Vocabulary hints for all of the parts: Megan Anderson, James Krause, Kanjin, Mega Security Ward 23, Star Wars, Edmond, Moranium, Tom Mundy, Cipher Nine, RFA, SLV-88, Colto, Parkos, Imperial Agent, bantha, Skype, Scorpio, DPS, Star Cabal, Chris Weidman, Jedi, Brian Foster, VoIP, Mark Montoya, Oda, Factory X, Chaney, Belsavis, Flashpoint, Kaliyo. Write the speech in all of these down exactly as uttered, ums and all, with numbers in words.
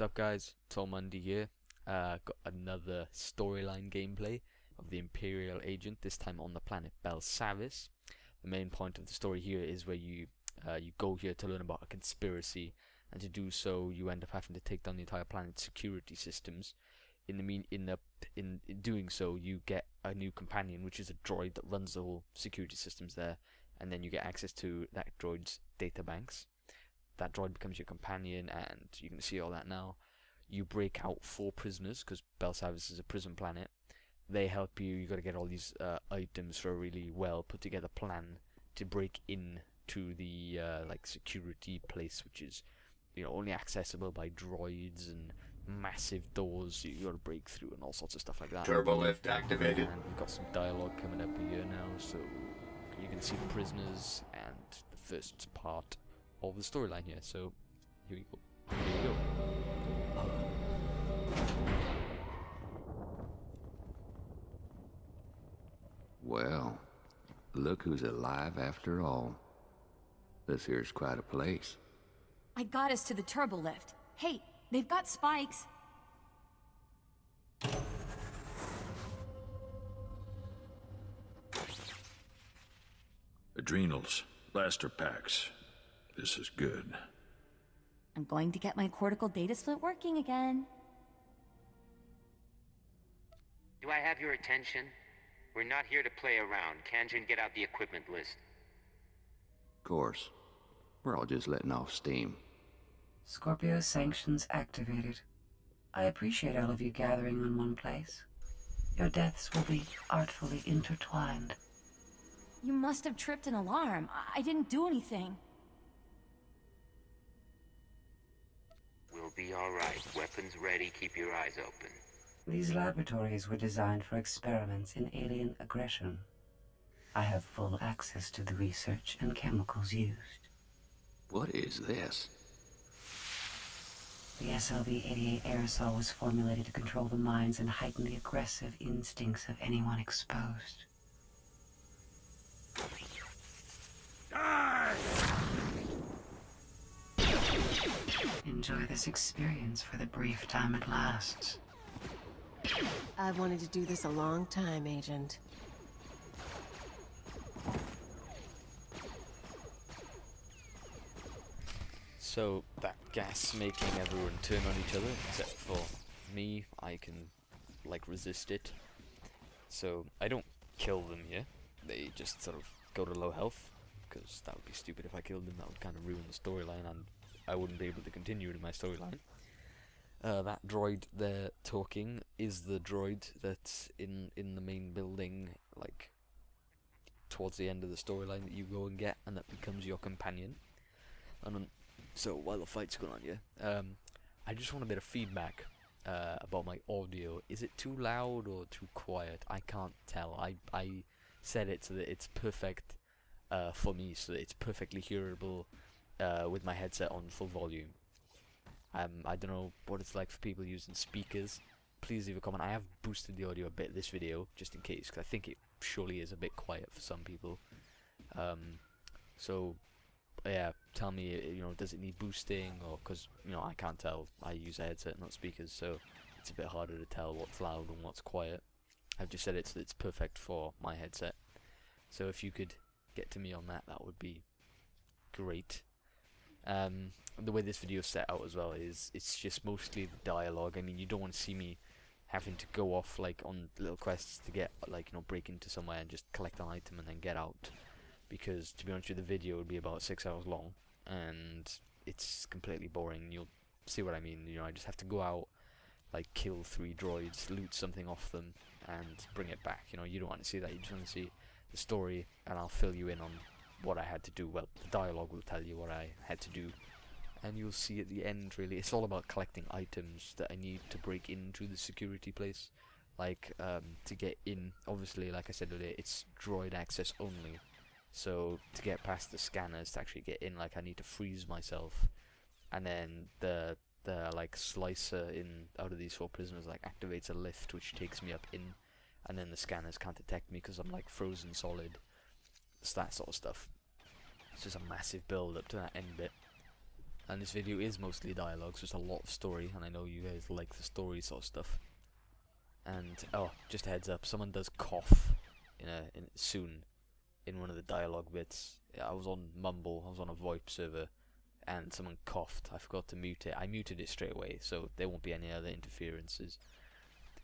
What's up, guys? Tom Mundy here. Uh, got another storyline gameplay of the Imperial Agent, this time on the planet Belsavis. The main point of the story here is where you uh, you go here to learn about a conspiracy, and to do so, you end up having to take down the entire planet's security systems. In the mean, in the in, in doing so, you get a new companion, which is a droid that runs the whole security systems there, and then you get access to that droid's databanks. That droid becomes your companion, and you can see all that now. You break out four prisoners because Belsavis is a prison planet. They help you. You got to get all these uh, items for a really well put together plan to break in to the uh, like security place, which is you know only accessible by droids and massive doors. You got to break through and all sorts of stuff like that. Turbo lift activated. And we've got some dialogue coming up here now, so you can see the prisoners and the first part of the storyline here, so here we go. Here we go. Well, look who's alive after all. This here's quite a place. I got us to the turbo lift. Hey, they've got spikes. Adrenals, blaster packs. This is good. I'm going to get my cortical data split working again. Do I have your attention? We're not here to play around. Kanjin, get out the equipment list. Of course. We're all just letting off steam. Scorpio sanctions activated. I appreciate all of you gathering in one place. Your deaths will be artfully intertwined. You must have tripped an alarm. I, I didn't do anything. We'll be all right. Weapons ready. Keep your eyes open. These laboratories were designed for experiments in alien aggression. I have full access to the research and chemicals used. What is this? The S L V eighty-eight aerosol was formulated to control the minds and heighten the aggressive instincts of anyone exposed. Enjoy this experience for the brief time it lasts. I've wanted to do this a long time, Agent. So, that gas making everyone turn on each other, except for me. I can, like, resist it. So, I don't kill them here. They just sort of go to low health, because that would be stupid if I killed them. That would kind of ruin the storyline and I wouldn't be able to continue in my storyline. Uh, that droid there talking is the droid that's in, in the main building, like, towards the end of the storyline that you go and get, and that becomes your companion. And um, so, while the fight's going on here, um, I just want a bit of feedback uh, about my audio. Is it too loud or too quiet? I can't tell. I, I set it so that it's perfect uh, for me, so that it's perfectly hearable. Uh, with my headset on full volume. Um, I don't know what it's like for people using speakers. Please leave a comment. I have boosted the audio a bit this video, just in case, because I think it surely is a bit quiet for some people. Um, so, yeah, tell me, you know, does it need boosting, or, because, you know, I can't tell. I use a headset, not speakers, so it's a bit harder to tell what's loud and what's quiet. I've just said it so it's perfect for my headset. So if you could get to me on that, that would be great. Um, the way this video is set out as well is it's just mostly the dialogue. I mean, you don't want to see me having to go off like on little quests to get like you know break into somewhere and just collect an item and then get out, because to be honest with you, the video would be about six hours long and it's completely boring. You'll see what I mean. You know, I just have to go out, like kill three droids, loot something off them, and bring it back. You know, you don't want to see that. You just want to see the story, and I'll fill you in on what I had to do. Well, the dialogue will tell you what I had to do, and you'll see at the end, really, it's all about collecting items that I need to break into the security place, like, um, to get in, obviously, like I said earlier, it's droid access only, so to get past the scanners, to actually get in, like, I need to freeze myself, and then the, the, like, slicer in, out of these four prisoners, like, activates a lift, which takes me up in, and then the scanners can't detect me, because I'm, like, frozen solid. It's that sort of stuff. It's just a massive build up to that end bit. and this video is mostly dialogue, so it's a lot of story, and I know you guys like the story sort of stuff. And oh, just a heads up, someone does cough in a in soon in one of the dialogue bits. I was on Mumble, I was on a VoIP server, and someone coughed. I forgot to mute it. I muted it straight away, so there won't be any other interferences.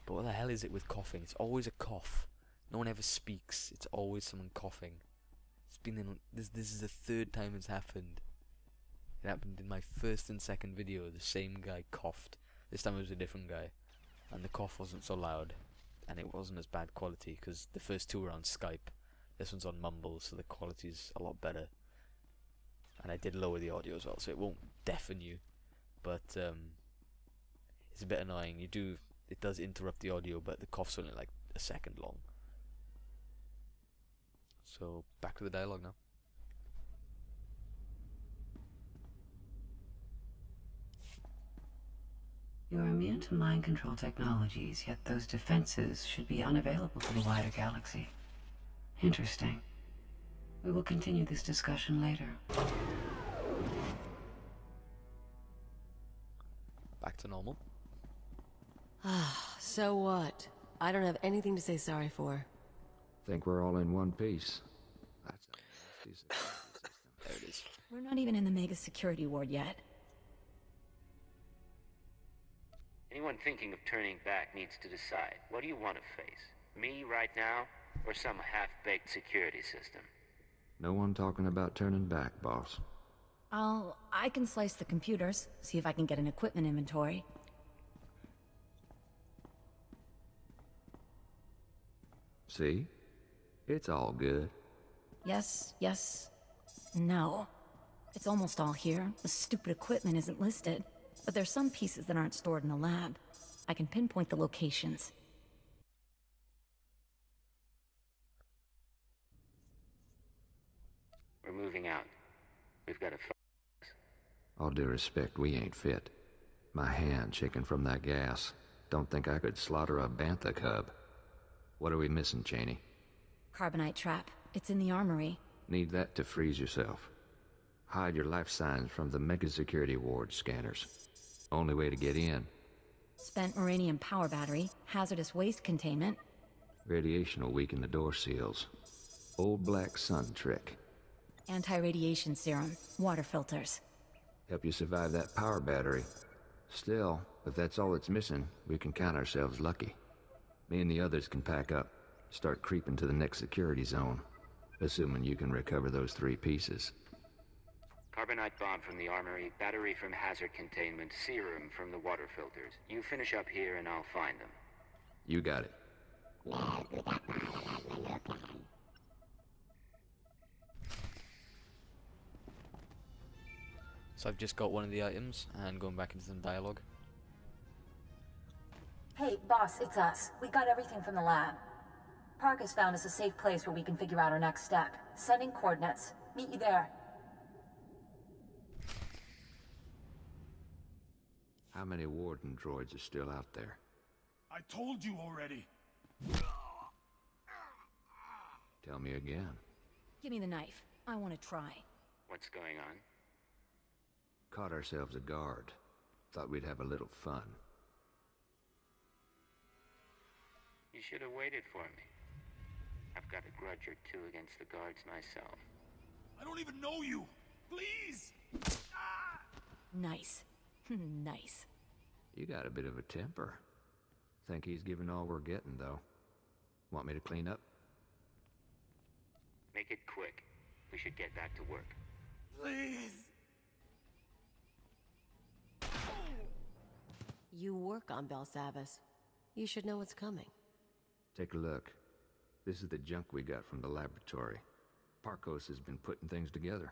But what the hell is it with coughing? It's always a cough. No one ever speaks. It's always someone coughing. It's been in, this. This is the third time it's happened. It happened in my first and second video. The same guy coughed. This time it was a different guy, and the cough wasn't so loud, and it wasn't as bad quality because the first two were on Skype. This one's on Mumble, so the quality's a lot better. And I did lower the audio as well, so it won't deafen you. But um, it's a bit annoying. You do it does interrupt the audio, but the cough's only like a second long. So back to the dialogue now. You are immune to mind control technologies, yet those defenses should be unavailable to the wider galaxy. Interesting. We will continue this discussion later. Back to normal. Ah, so what? I don't have anything to say sorry for. Think we're all in one piece. That's a nasty system. There it is. We're not even in the Mega Security Ward yet. Anyone thinking of turning back needs to decide. What do you want to face? Me right now, or some half-baked security system? No one talking about turning back, boss. I'll... I can slice the computers, see if I can get an equipment inventory. See? It's all good. Yes, yes, no. It's almost all here. The stupid equipment isn't listed. But there's some pieces that aren't stored in the lab. I can pinpoint the locations. We're moving out. We've got to find this. All due respect, we ain't fit. My hand shaking from that gas. Don't think I could slaughter a bantha cub. What are we missing, Chaney? Carbonite trap. It's in the armory. Need that to freeze yourself. Hide your life signs from the Mega Security Ward scanners. Only way to get in. Spent uranium power battery, hazardous waste containment. Radiation will weaken the door seals. Old black sun trick. Anti-radiation serum, water filters. Help you survive that power battery. Still, if that's all that's missing, we can count ourselves lucky. Me and the others can pack up, start creeping to the next security zone. Assuming you can recover those three pieces. Carbonite bomb from the armory, battery from hazard containment, serum from the water filters. You finish up here and I'll find them. You got it. So I've just got one of the items and going back into some dialogue. Hey, boss, it's us. We got everything from the lab. Parkos found us a safe place where we can figure out our next step. Sending coordinates. Meet you there. How many warden droids are still out there? I told you already. Tell me again. Give me the knife. I want to try. What's going on? Caught ourselves a guard. Thought we'd have a little fun. You should have waited for me. I've got a grudge or two against the guards myself. I don't even know you. Please! Ah! Nice. Nice. You got a bit of a temper. Think he's giving all we're getting, though. Want me to clean up? Make it quick. We should get back to work. Please! You work on Belsavis. You should know what's coming. Take a look. This is the junk we got from the laboratory. Parkos has been putting things together.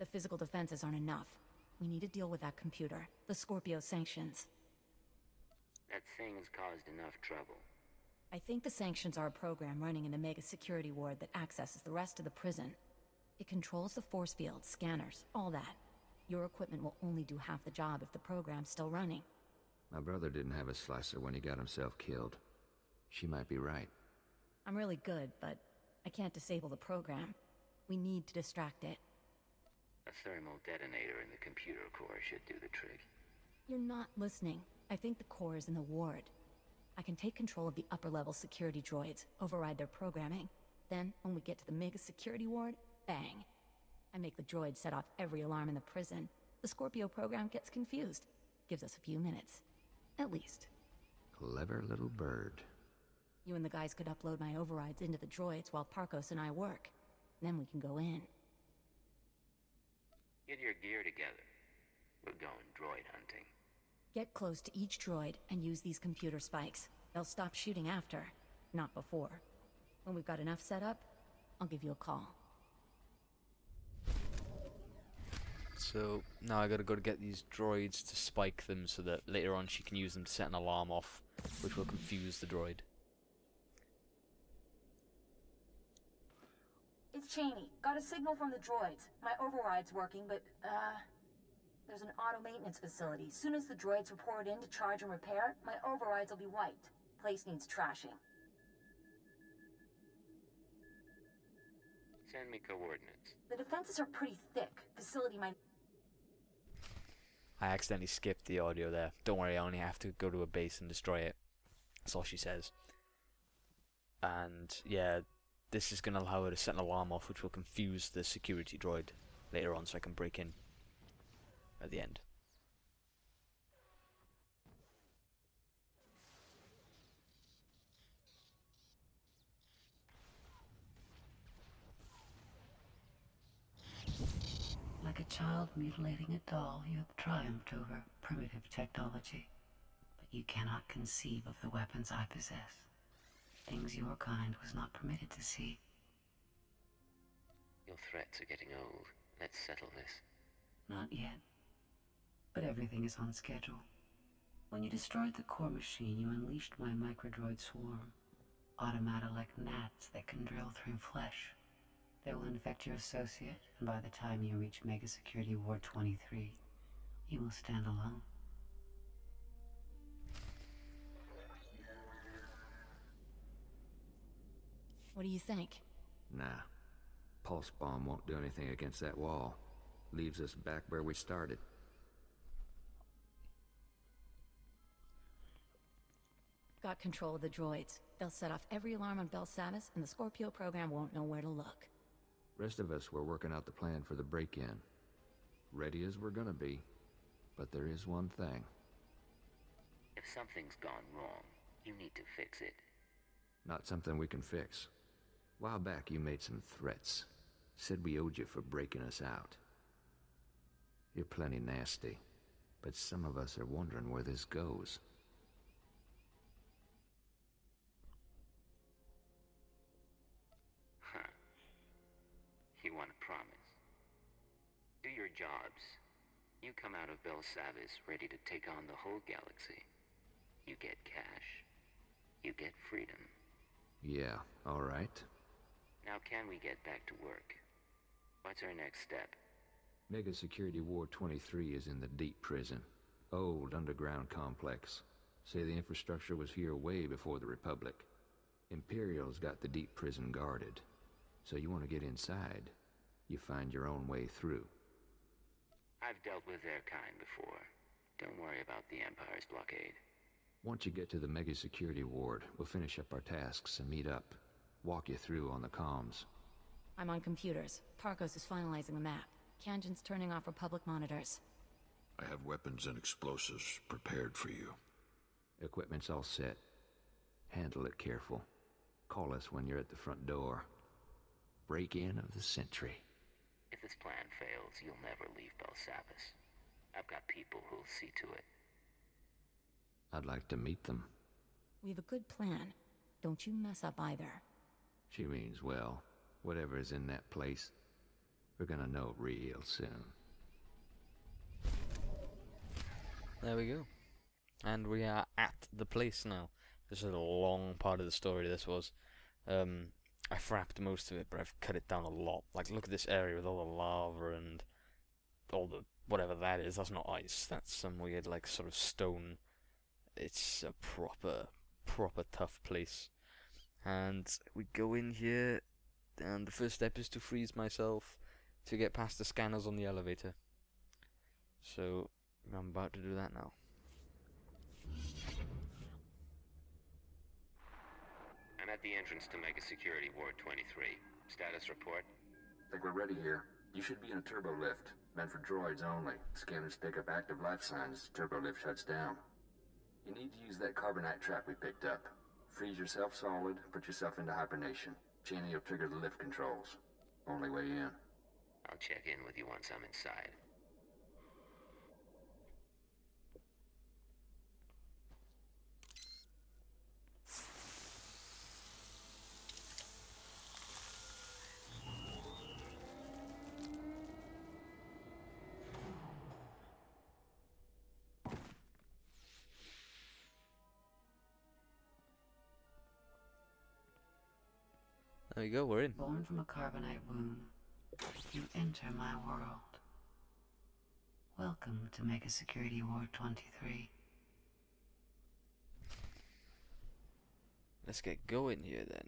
The physical defenses aren't enough. We need to deal with that computer. The Scorpio sanctions. That thing's caused enough trouble. I think the sanctions are a program running in the Mega Security Ward that accesses the rest of the prison. It controls the force field, scanners, all that. Your equipment will only do half the job if the program's still running. My brother didn't have a slicer when he got himself killed. She might be right. I'm really good, but I can't disable the program. We need to distract it. A thermal detonator in the computer core should do the trick. You're not listening. I think the core is in the ward. I can take control of the upper-level security droids, override their programming. Then, when we get to the Mega Security Ward, bang! I make the droid set off every alarm in the prison. The Scorpio program gets confused. Gives us a few minutes. At least. Clever little bird. You and the guys could upload my overrides into the droids while Parkos and I work. Then we can go in. Get your gear together. We're going droid hunting. Get close to each droid and use these computer spikes. They'll stop shooting after, not before. When we've got enough set up, I'll give you a call. So now I gotta go to get these droids to spike them so that later on she can use them to set an alarm off, which will confuse the droid. It's Chaney. Got a signal from the droids. My override's working, but, uh... there's an auto maintenance facility. Soon as the droids report in to charge and repair, my overrides will be wiped. Place needs trashing. Send me coordinates. The defenses are pretty thick. Facility might... I accidentally skipped the audio there. Don't worry, I only have to go to a base and destroy it. That's all she says. And, yeah, this is going to allow her to set an alarm off, which will confuse the security droid later on so I can break in at the end. Like a child mutilating a doll, you have triumphed over primitive technology, but you cannot conceive of the weapons I possess. Things your kind was not permitted to see. Your threats are getting old. Let's settle this. Not yet. But everything is on schedule. When you destroyed the core machine, you unleashed my microdroid swarm. Automata like gnats that can drill through flesh. They will infect your associate, and by the time you reach Mega Security Ward twenty-three, you will stand alone. What do you think? Nah. Pulse bomb won't do anything against that wall. Leaves us back where we started. Got control of the droids. They'll set off every alarm on Belsavis, and the Scorpio program won't know where to look. Rest of us were working out the plan for the break-in. Ready as we're gonna be. But there is one thing. If something's gone wrong, you need to fix it. Not something we can fix. A while back you made some threats. Said we owed you for breaking us out. You're plenty nasty. But some of us are wondering where this goes. You want to promise. Do your jobs. You come out of Belsavis ready to take on the whole galaxy. You get cash. You get freedom. Yeah, all right. Now can we get back to work? What's our next step? Mega Security Ward twenty-three is in the deep prison. Old underground complex. Say the infrastructure was here way before the Republic. Imperial's got the deep prison guarded. So you want to get inside, you find your own way through. I've dealt with their kind before. Don't worry about the Empire's blockade. Once you get to the Mega Security Ward, we'll finish up our tasks and meet up. Walk you through on the comms. I'm on computers. Parkos is finalizing the map. Kanjin's turning off Republic monitors. I have weapons and explosives prepared for you. Equipment's all set. Handle it careful. Call us when you're at the front door. Break-in of the century. If this plan fails, you'll never leave Belsavis. I've got people who'll see to it. I'd like to meet them. We've a good plan. Don't you mess up either. She means well. Whatever is in that place, we're gonna know real soon. There we go. And we are at the place now. This is a long part of the story this was. Um... I frapped most of it, but I've cut it down a lot. Like, look at this area with all the lava and all the whatever that is. That's not ice. That's some weird, like, sort of stone. It's a proper, proper tough place. And we go in here, and the first step is to freeze myself to get past the scanners on the elevator. So I'm about to do that now. I'm at the entrance to Mega Security Ward twenty-three. Status report? I think we're ready here. You should be in a turbo lift, meant for droids only. Scanners pick up active life signs. Turbo lift shuts down. You need to use that carbonite trap we picked up. Freeze yourself solid, put yourself into hibernation. Chaney will trigger the lift controls. Only way in. I'll check in with you once I'm inside. There you go, we're in. Born from a carbonite womb, you enter my world. Welcome to Mega Security Ward twenty-three. Let's get going here then.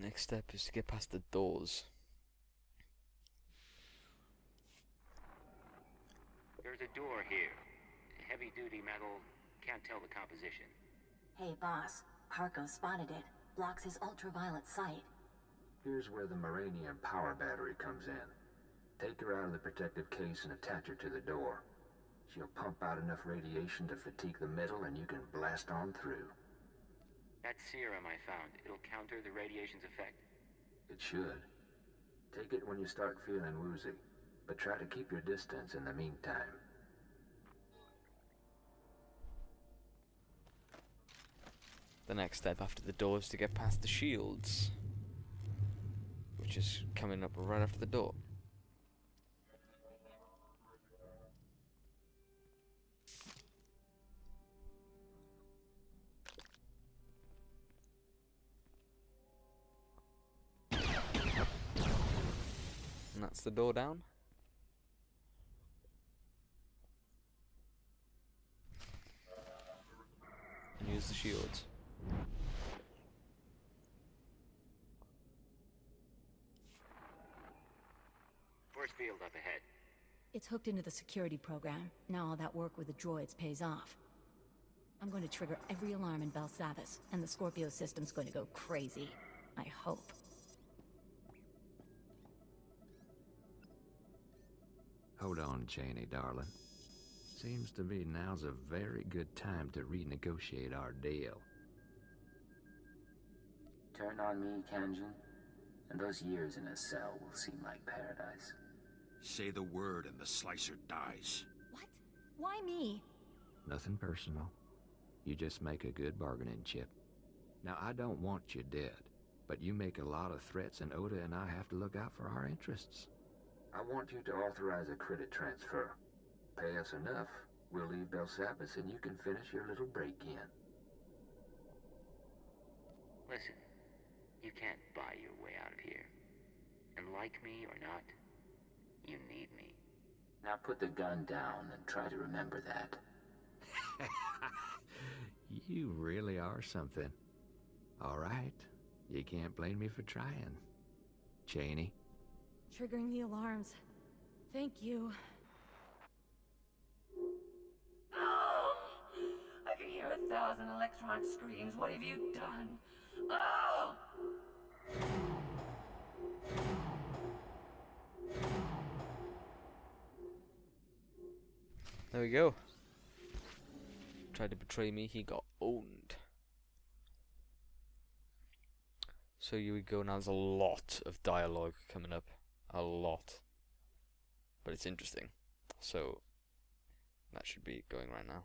Next step is to get past the doors. There's a door here. Heavy duty metal. Can't tell the composition. Hey, boss. Parkos spotted it. Blocks his ultraviolet sight. Here's where the Moranium power battery comes in. Take her out of the protective case and attach her to the door. She'll pump out enough radiation to fatigue the metal and you can blast on through. That serum I found, it'll counter the radiation's effect? It should. Take it when you start feeling woozy, but try to keep your distance in the meantime. The next step after the door is to get past the shields, which is coming up right after the door. And that's the door down. And use the shields. Force field up ahead. It's hooked into the security program. Now all that work with the droids pays off. I'm going to trigger every alarm in Belsavis, and the Scorpio system's going to go crazy. I hope. Hold on, Chaney, darling. Seems to me now's a very good time to renegotiate our deal. Turn on me, Kanjin, and those years in a cell will seem like paradise. Say the word and the slicer dies. What? Why me? Nothing personal. You just make a good bargaining chip. Now, I don't want you dead, but you make a lot of threats and Oda and I have to look out for our interests. I want you to authorize a credit transfer. Pay us enough, we'll leave Belsavis and you can finish your little break-in. Listen. You can't buy your way out of here. And like me or not, you need me. Now put the gun down and try to remember that. You really are something. All right. You can't blame me for trying. Chaney. Triggering the alarms. Thank you. Oh! I can hear a thousand electron screams. What have you done? Oh! There we go. Tried to betray me, he got owned. So here we go, now there's a lot of dialogue coming up. A lot. But it's interesting. So, that should be going right now.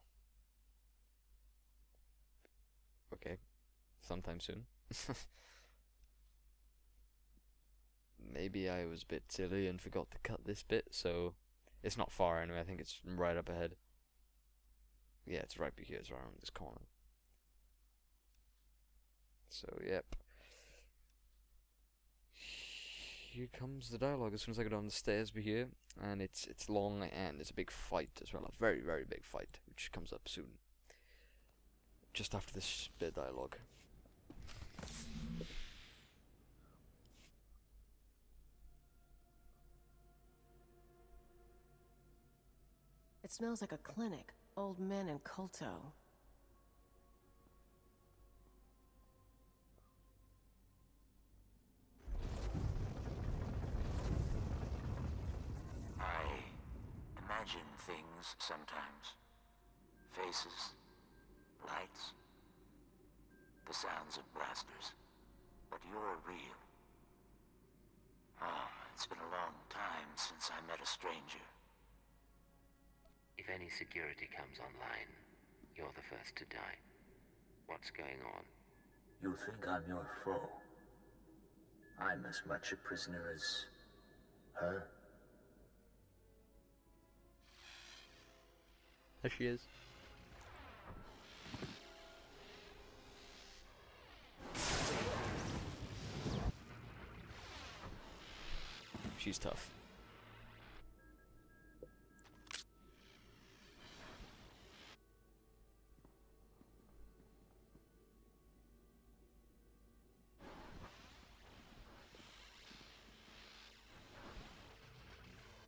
Okay. Sometime soon. Maybe I was a bit silly and forgot to cut this bit, so it's not far anyway. I think it's right up ahead. Yeah, it's right here, it's right around this corner. So, yep. here comes the dialogue as soon as I go down the stairs. We're here, and it's it's long, and it's a big fight as well, a very very big fight, which comes up soon, just after this bit of dialogue. It smells like a clinic. Old men and Colto. I imagine things sometimes. Faces, lights, the sounds of blasters. But you're real. Ah, it's been a long time since I met a stranger. If any security comes online, you're the first to die. What's going on? You think I'm your foe? I'm as much a prisoner as her. There she is. She's tough.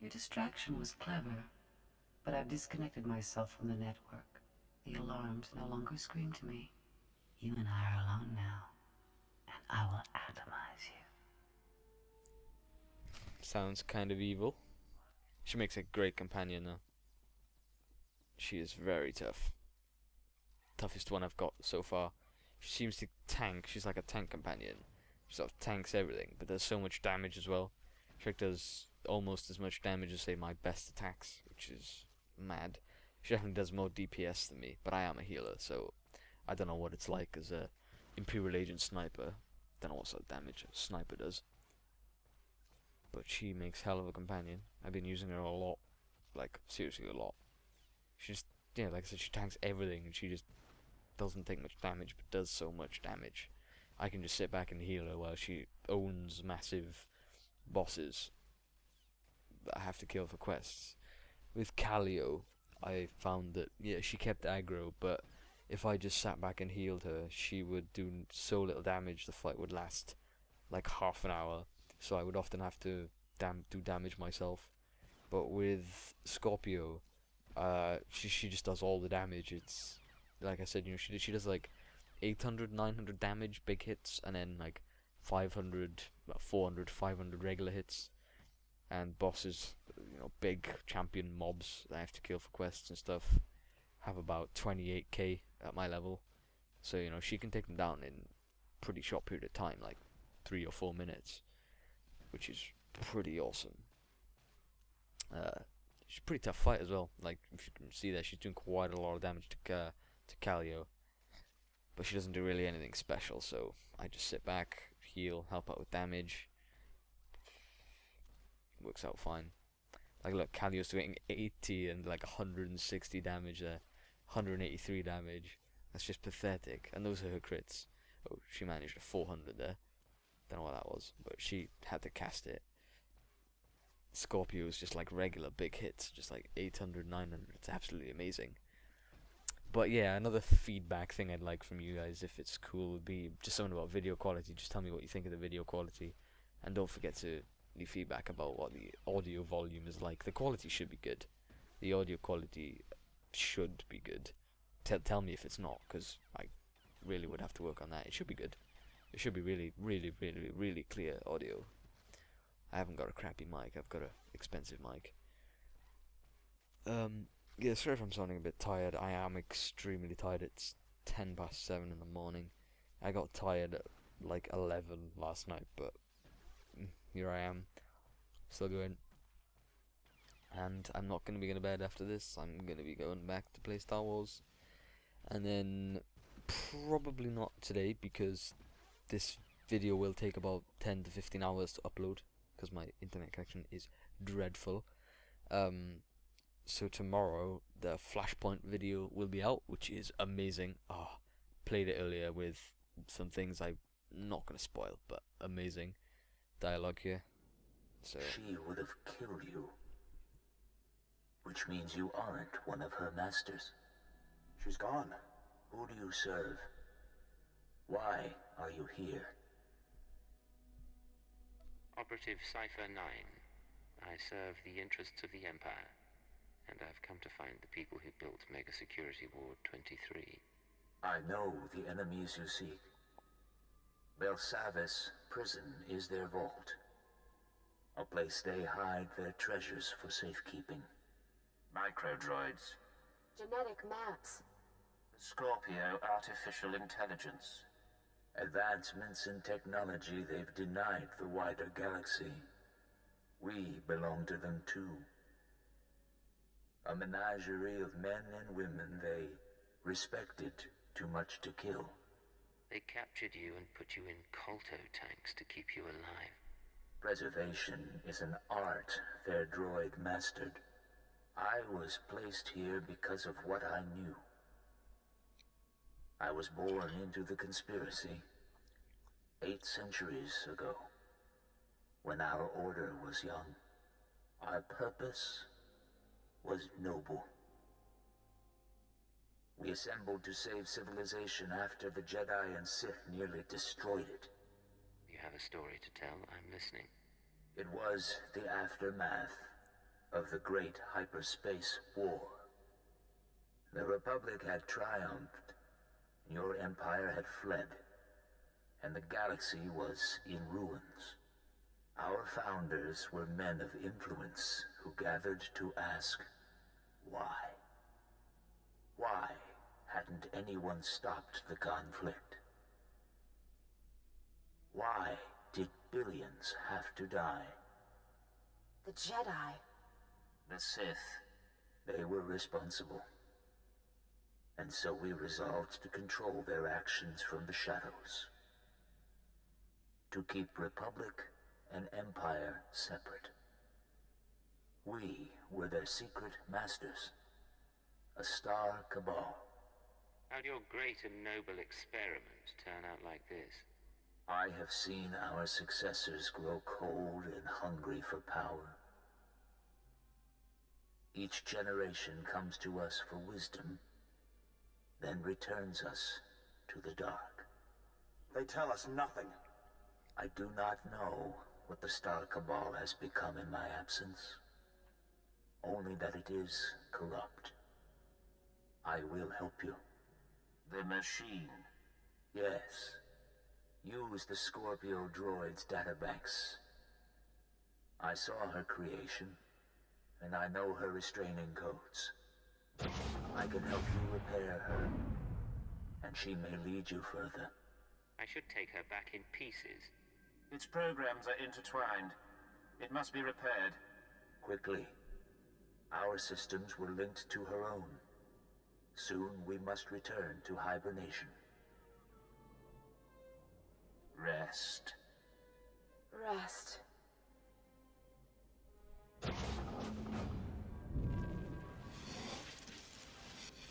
Your distraction was clever, but I've disconnected myself from the network. The alarms no longer scream to me. You and I are alone now, and I will atomize you. Sounds kind of evil. She makes a great companion though. She is very tough. Toughest one I've got so far. She seems to tank. She's like a tank companion. She sort of tanks everything, but does so much damage as well. She does almost as much damage as, say, my best attacks, which is mad. She definitely does more D P S than me, but I am a healer, so I don't know what it's like as a Imperial Agent sniper. Don't know what sort of damage a sniper does. But she makes hell of a companion. I've been using her a lot. Like, seriously a lot. She just, you know, like I said, she tanks everything, and she just doesn't take much damage, but does so much damage. I can just sit back and heal her while she owns massive bosses that I have to kill for quests. With Kaliyo, I found that, yeah, she kept aggro, but if I just sat back and healed her, she would do so little damage, the fight would last like half an hour, so I would often have to dam do damage myself. But with Scorpio, uh, she, she just does all the damage. It's, like I said, you know, she, she does like eight hundred, nine hundred damage, big hits, and then like five hundred, four hundred, five hundred regular hits, and bosses, you know, big champion mobs that I have to kill for quests and stuff, have about twenty-eight K at my level, so, you know, she can take them down in a pretty short period of time, like three or four minutes, which is pretty awesome. Uh, she's a pretty tough fight as well. Like, if you can see there, she's doing quite a lot of damage to, uh, to Kaliyo. But she doesn't do really anything special, so I just sit back, heal, help out with damage. Works out fine. Like, look, Kaliyo's doing eighty and like one hundred sixty damage there, one hundred eighty-three damage. That's just pathetic. And those are her crits. Oh, she managed a four hundred there. Don't know what that was, but she had to cast it. Scorpio's just like regular big hits, just like eight hundred, nine hundred. It's absolutely amazing. But yeah, another feedback thing I'd like from you guys, if it's cool, would be just something about video quality. Just tell me what you think of the video quality, and don't forget to leave feedback about what the audio volume is like. The quality should be good. The audio quality should be good. Tell tell me if it's not, because I really would have to work on that. It should be good. It should be really, really, really, really clear audio. I haven't got a crappy mic. I've got an expensive mic. Um. Yeah, sorry if I'm sounding a bit tired. I am extremely tired. It's ten past seven in the morning. I got tired at like eleven last night, but here I am, still going. And I'm not going to be going to bed after this. I'm going to be going back to play Star Wars. And then probably not today, because this video will take about ten to fifteen hours to upload, because my internet connection is dreadful. Um... So tomorrow the Flashpoint video will be out, which is amazing. Ah, oh, played it earlier with some things I'm not going to spoil, but amazing dialogue here. So she would have killed you. Which means you aren't one of her masters. She's gone. Who do you serve? Why are you here? Operative Cipher Nine. I serve the interests of the Empire, and I've come to find the people who built Mega Security Ward twenty-three. I know the enemies you seek. Belsavis prison is their vault. A place they hide their treasures for safekeeping. Microdroids. Genetic maps. Scorpio artificial intelligence. Advancements in technology they've denied the wider galaxy. We belong to them too. A menagerie of men and women they respected too much to kill. They captured you and put you in Colto tanks to keep you alive. Preservation is an art their droid mastered. I was placed here because of what I knew. I was born into the conspiracy eight centuries ago, when our order was young. Our purpose was noble. We assembled to save civilization after the Jedi and Sith nearly destroyed it. You have a story to tell. I'm listening. It was the aftermath of the Great Hyperspace War. The Republic had triumphed, your empire had fled, and the galaxy was in ruins. Our founders were men of influence who gathered to ask, why? Why hadn't anyone stopped the conflict? Why did billions have to die? The Jedi. The Sith. They were responsible. And so we resolved to control their actions from the shadows. To keep Republic and Empire separate. We were their secret masters. A Star Cabal. How'd your great and noble experiment turn out like this? I have seen our successors grow cold and hungry for power. Each generation comes to us for wisdom, then returns us to the dark. They tell us nothing. I do not know what the Star Cabal has become in my absence. Only that it is corrupt. I will help you. The machine? Yes. Use the Scorpio droid's databanks. I saw her creation, and I know her restraining codes. I can help you repair her, and she may lead you further. I should take her back in pieces. Its programs are intertwined. It must be repaired. Quickly. Our systems were linked to her own. Soon we must return to hibernation. Rest. Rest.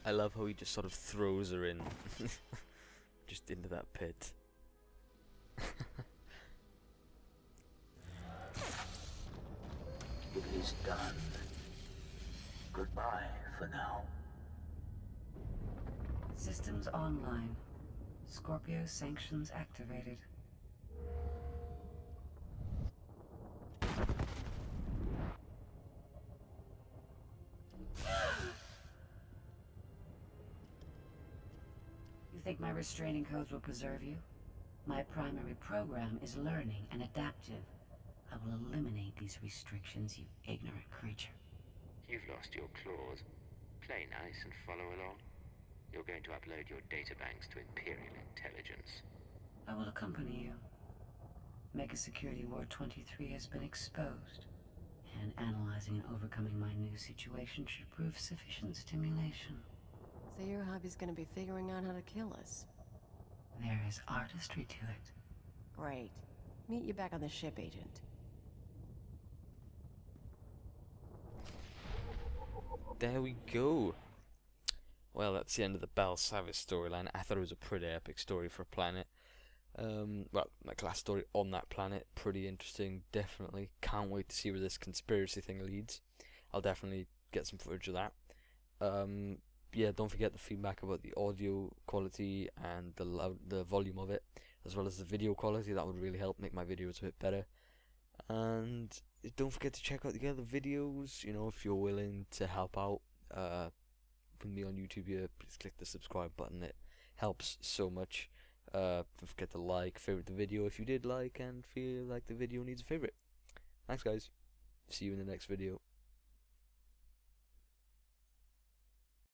I love how he just sort of throws her in. Just into that pit. It is done. Goodbye for now. Systems online. Scorpio sanctions activated. You think my restraining codes will preserve you? My primary program is learning and adaptive. I will eliminate these restrictions, you ignorant creature. You've lost your claws. Play nice and follow along. You're going to upload your databanks to Imperial Intelligence. I will accompany you. Mega Security Ward twenty-three has been exposed, and analyzing and overcoming my new situation should prove sufficient stimulation. So your hobby's gonna be figuring out how to kill us. There is artistry to it. Great. Meet you back on the ship, Agent. There we go. Well, that's the end of the Belsavis storyline. I thought it was a pretty epic story for a planet. Um, well, my class story on that planet, pretty interesting, definitely. Can't wait to see where this conspiracy thing leads. I'll definitely get some footage of that. Um, yeah, don't forget the feedback about the audio quality and the loud, the volume of it, as well as the video quality. That would really help make my videos a bit better. And don't forget to check out the other videos. You know, if you're willing to help out uh, with me on YouTube here, please click the subscribe button. It helps so much. Uh, don't forget to like, favorite the video if you did like and feel like the video needs a favorite. Thanks guys, see you in the next video.